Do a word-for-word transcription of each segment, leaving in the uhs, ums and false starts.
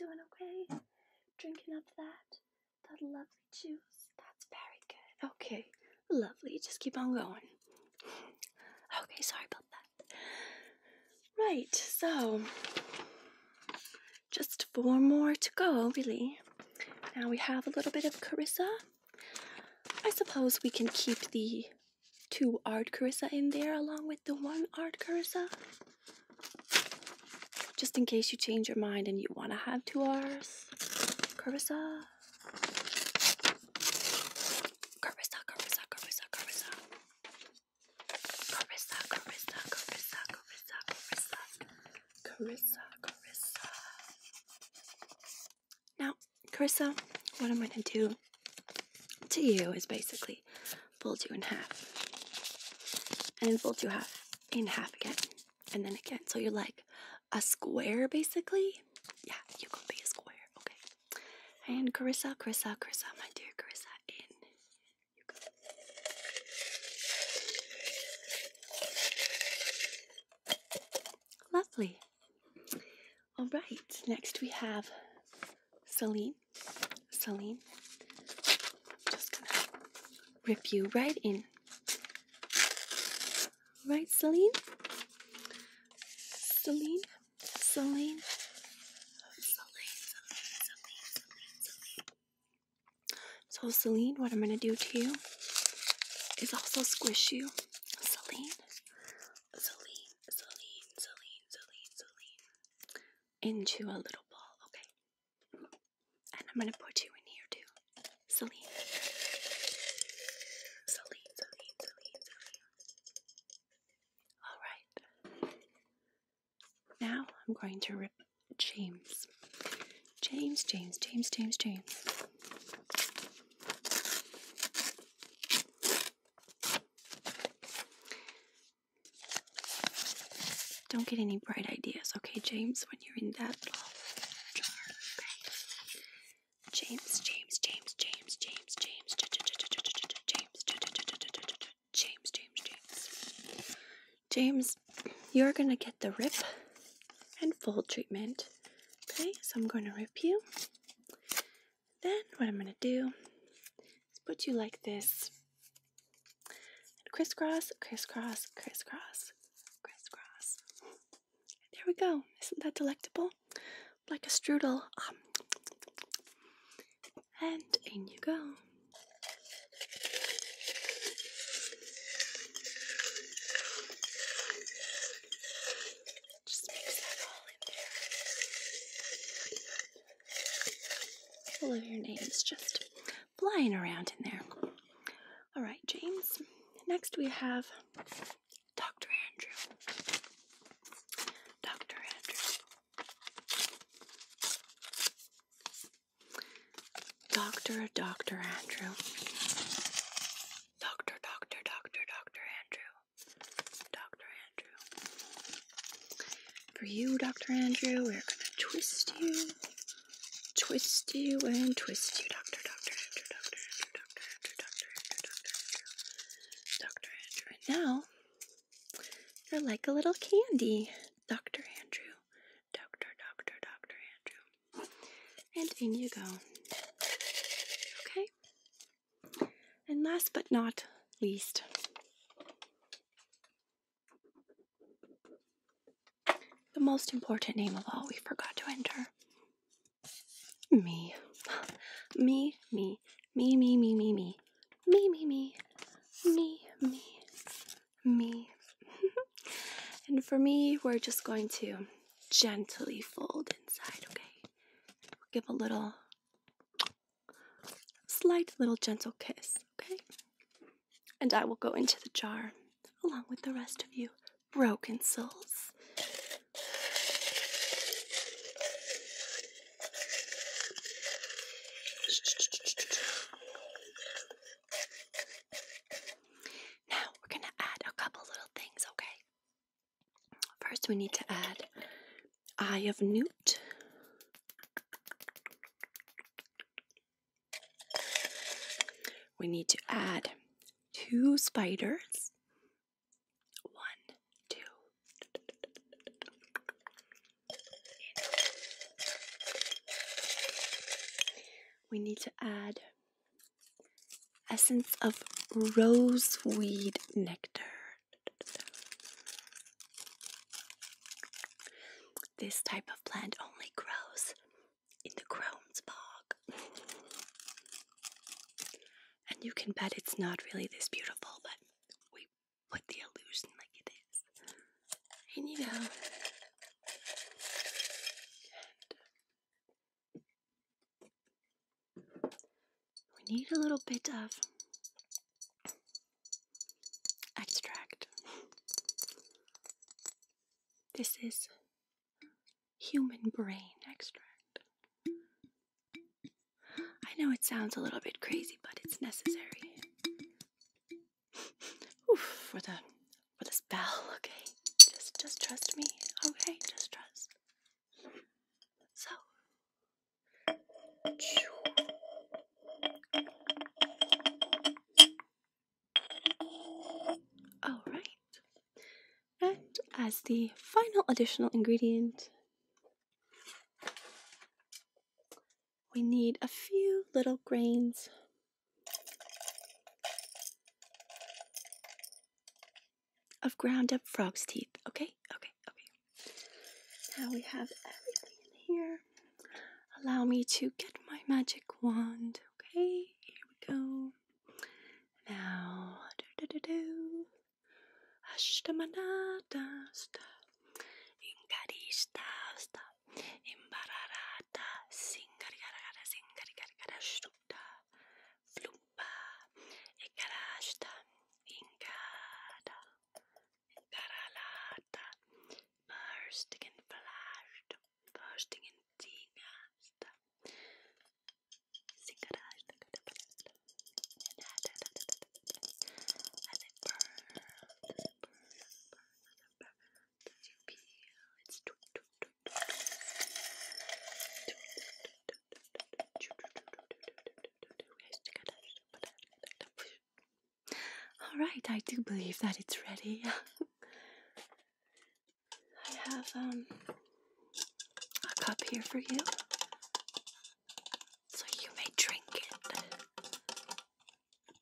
doing okay? Drinking up that, that lovely juice. That's very good. Okay, lovely. Just keep on going. Okay, sorry about that. Right, so just four more to go, really. Now we have a little bit of Carissa. I suppose we can keep the two art Carissa in there along with the one art Carissa, just in case you change your mind and you want to have two R's. Carissa. Carissa, Carissa, Carissa, Carissa. Carissa, Carissa, Carissa, Carissa, Carissa. Carissa, Carissa. Now, Carissa, what I'm going to do to you is basically fold you in half. And then fold you half in half again. And then again. So you're like a square, basically. Yeah, you can be a square, okay? And Carissa, Carissa, Carissa, my dear Carissa, in you go. Lovely. All right, next we have Celine. Celine, just gonna rip you right in. Right, Celine? Celine? Celine, Celine, Celine, Celine, Celine, Celine. So Celine, what I'm going to do to you is also squish you. Celine, Celine, Celine, Celine, Celine, Celine. Into a little ball, okay? And I'm going to put you in here too. Celine. Celine, Celine, Celine, Celine. Alright. Now, I'm going to rip James. James, James, James, James, James. Don't get any bright ideas, okay, James, when you're in that little jar, okay? James, James, James, James, James, James, James, James, James, James. James, you're gonna get the rip and fold treatment. Okay, so I'm going to rip you. Then what I'm going to do is put you like this. And crisscross, crisscross, crisscross, crisscross. There we go. Isn't that delectable? Like a strudel. Um, and in you go. All of your names just flying around in there. All right, James. Next we have Doctor Andrew. Doctor Andrew. Doctor, Doctor Andrew. Doctor, Doctor, Doctor, Doctor Andrew. Doctor Andrew. For you, Doctor Andrew, we're going to twist you. Twist you and twist you, Doctor, Doctor, Andrew, Doctor, Andrew, Doctor, Andrew, Doctor, Andrew, Doctor, Andrew, Doctor, Andrew. And now, you're like a little candy, Doctor Andrew, Doctor, Doctor, Doctor Andrew. And in you go. Okay? And last but not least, the most important name of all we forgot to enter. Me. Me, me, me, me, me, me, me, me, me, me, me, me, me. And for me, we're just going to gently fold inside, okay? We'll give a little, slight little gentle kiss, okay? And I will go into the jar along with the rest of you, broken souls. We need to add Eye of Newt, we need to add two spiders, one, two, we need to add essence of roseweed nectar. This type of plant only grows in the Crohn's bog. And you can bet it's not really this beautiful, but we put the illusion like it is. In you go. And we need a little bit of extract. This is human brain extract. I know it sounds a little bit crazy, but it's necessary. Oof, for the for the spell, okay? Just just trust me, okay? Just trust. So, all right. And as the final additional ingredient, we need a few little grains of ground up frog's teeth. Okay, okay, okay. Now we have everything in here. Allow me to get my magic wand. Okay, here we go. Now, do do do do. Ashtamanata sta. Ingarista sta. Imbararata sing. Right, I do believe that it's ready. I have um, a cup here for you, so you may drink it.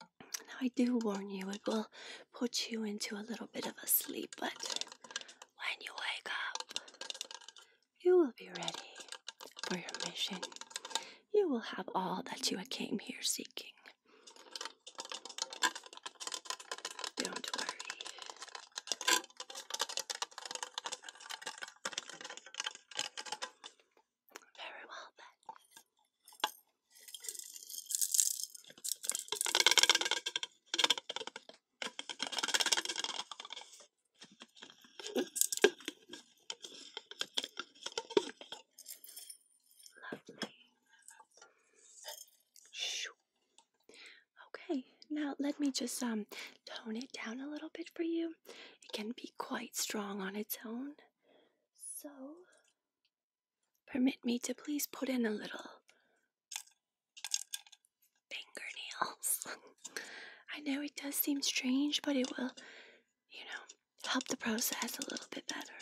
Now I do warn you, it will put you into a little bit of a sleep, but when you wake up, you will be ready for your mission. You will have all that you came here seeking. Let me just um tone it down a little bit for you. It can be quite strong on its own. So permit me to please put in a little fingernails. I know it does seem strange, but it will, you know, help the process a little bit better.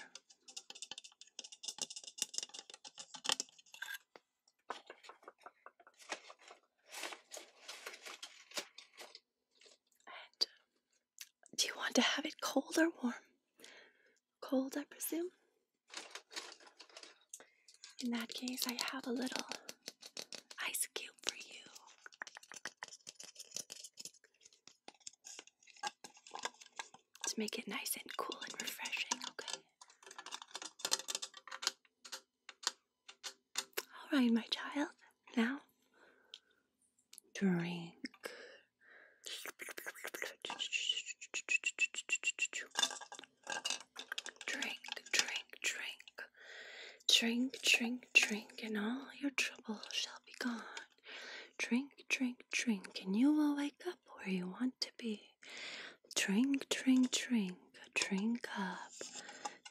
To have it cold or warm? Cold, I presume. In that case, I have a little ice cube for you to make it nice and cool and refreshing, okay? All right, my child, now drink. Drink, drink, drink, and all your trouble shall be gone. Drink, drink, drink, and you will wake up where you want to be. Drink, drink, drink, drink up.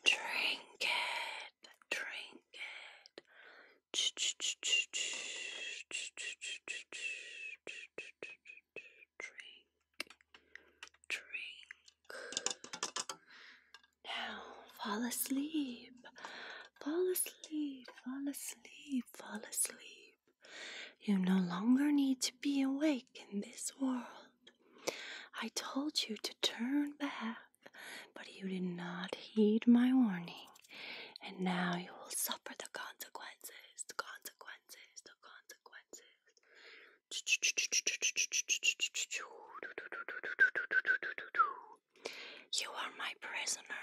Drink it, drink it. Drink, drink. Now, fall asleep. Fall asleep, fall asleep, fall asleep. You no longer need to be awake in this world. I told you to turn back, but you did not heed my warning, and now you will suffer the consequences, the consequences, the consequences. You are my prisoner now.